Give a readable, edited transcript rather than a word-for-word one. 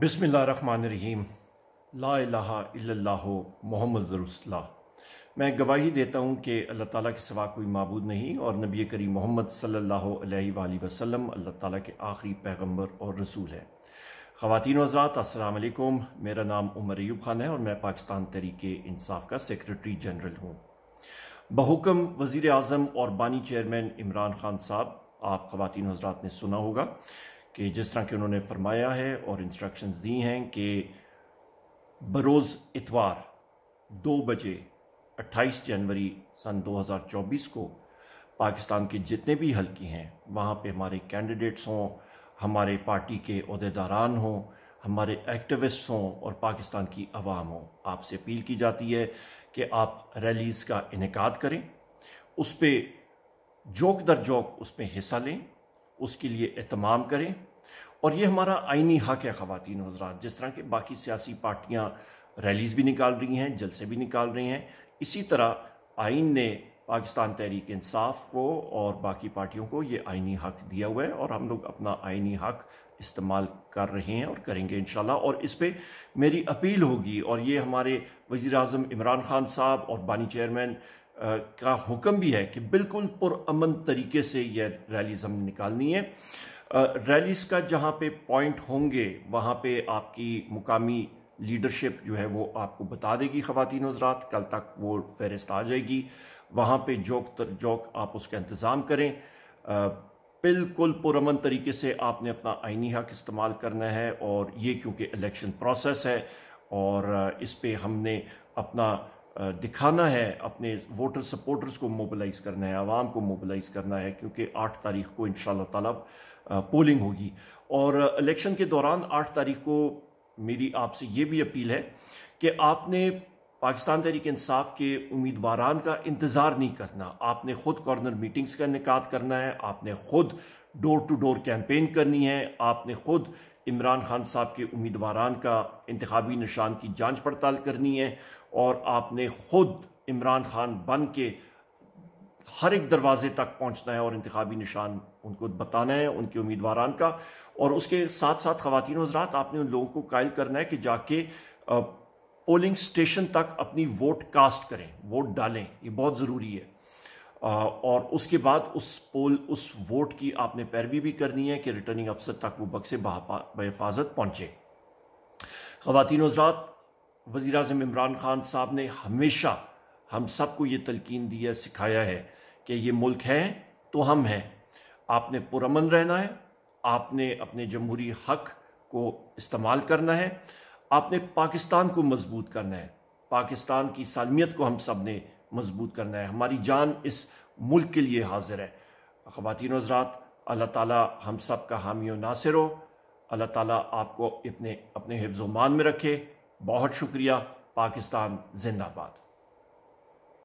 बिस्मिल्लाहिर्रहमानिर्रहीम ला इलाहा इल्लल्लाहु मुहम्मदुर रसूलुल्लाह। मैं गवाही देता हूँ कि अल्लाह ताला के सिवा कोई माबूद नहीं और नबी करीम मोहम्मद सल्लल्लाहु अलैहि वसल्लम अल्लाह ताला के आखिरी पैगंबर और रसूल हैं। ख़वातीन व हज़रात अस्सलाम वालेकुम। मेरा नाम उमर अयूब खान है और मैं पाकिस्तान तहरीर इंसाफ का सेक्रेटरी जनरल हूँ। बहुकम वज़ीर आज़म और बानी चेयरमैन इमरान खान साहब, आप ख़वातीन व हज़रात ने सुना होगा कि जिस तरह के उन्होंने फरमाया है और इंस्ट्रक्शंस दी हैं कि बरोज़ इतवार 2 बजे 28 जनवरी सन 2024 को पाकिस्तान के जितने भी हल्के हैं वहाँ पे हमारे कैंडिडेट्स हों, हमारे पार्टी के अहदेदारान हों, हमारे एक्टिविस्ट हों और पाकिस्तान की आवाम हों, आपसे अपील की जाती है कि आप रैलीज़ का इनेकाद करें, उस पर जोक दर जोक उसमें हिस्सा लें, उसके लिए एहतमाम करें। और ये हमारा आइनी हक है ख़वातीन हज़रात। जिस तरह के बाकी सियासी पार्टियाँ रैलीज़ भी निकाल रही हैं, जलसे भी निकाल रही हैं, इसी तरह आइन ने पाकिस्तान तहरीक इंसाफ को और बाकी पार्टियों को ये आइनी हक दिया हुआ है और हम लोग अपना आइनी हक इस्तेमाल कर रहे हैं और करेंगे इंशाल्लाह। और इस पर मेरी अपील होगी और ये हमारे वज़ीर आज़म इमरान खान साहब और बानी चेयरमैन का हुक्म भी है कि बिल्कुल पुरअमन तरीके से यह रैलीज़ हमने निकालनी है। रैलीज़ का जहाँ पे पॉइंट होंगे वहाँ पे आपकी मुकामी लीडरशिप जो है वो आपको बता देगी ख़वातीन हज़रात, कल तक वो फहरिस्त आ जाएगी। वहाँ पे जोक तर जोक आप उसका इंतज़ाम करें। बिल्कुल पुरअमन तरीके से आपने अपना आइनी हक इस्तेमाल करना है और ये क्योंकि इलेक्शन प्रोसेस है और इस पर हमने अपना दिखाना है, अपने वोटर सपोर्टर्स को मोबिलाइज़ करना है, आवाम को मोबिलाइज़ करना है, क्योंकि 8 तारीख को इंशाल्लाह ताला पोलिंग होगी। और इलेक्शन के दौरान 8 तारीख को मेरी आपसे ये भी अपील है कि आपने पाकिस्तान तहरीक इंसाफ के उम्मीदवारान का इंतज़ार नहीं करना, आपने ख़ुद कॉर्नर मीटिंग्स का इनेकाद करना है, आपने ख़ुद डोर टू डोर कैंपेन करनी है, आपने ख़ुद इमरान खान साहब के उम्मीदवारान का इंतखाबी निशान की जांच पड़ताल करनी है और आपने ख़ुद इमरान खान बन के हर एक दरवाजे तक पहुंचना है और इंतखाबी निशान उनको बताना है उनके उम्मीदवारान का। और उसके साथ साथ ख़वातीन हज़रात, आपने उन लोगों को कायल करना है कि जाके पोलिंग स्टेशन तक अपनी वोट कास्ट करें, वोट डालें, ये बहुत ज़रूरी है। और उसके बाद उस वोट की आपने पैरवी भी करनी है कि रिटर्निंग अफसर तक वो बक्से बहिफाजत पहुँचे। ख़वातीन हज़रात, वज़ीर आज़म इमरान खान साहब ने हमेशा हम सबको ये तलकीन दिया, सिखाया है कि ये मुल्क है तो हम हैं, आपने पुरअमन रहना है, आपने अपने जमहूरी हक को इस्तेमाल करना है, आपने पाकिस्तान को मजबूत करना है, पाकिस्तान की सालमियत को हम सब ने मजबूत करना है, हमारी जान इस मुल्क के लिए हाजिर है। ख़वातीन हज़रात, अल्लाह ताला हम सब का हामी और नासिर हो। अल्लाह ताला आपको अपने हिफ्ज़-ओ-मान में रखे। बहुत शुक्रिया। पाकिस्तान जिंदाबाद।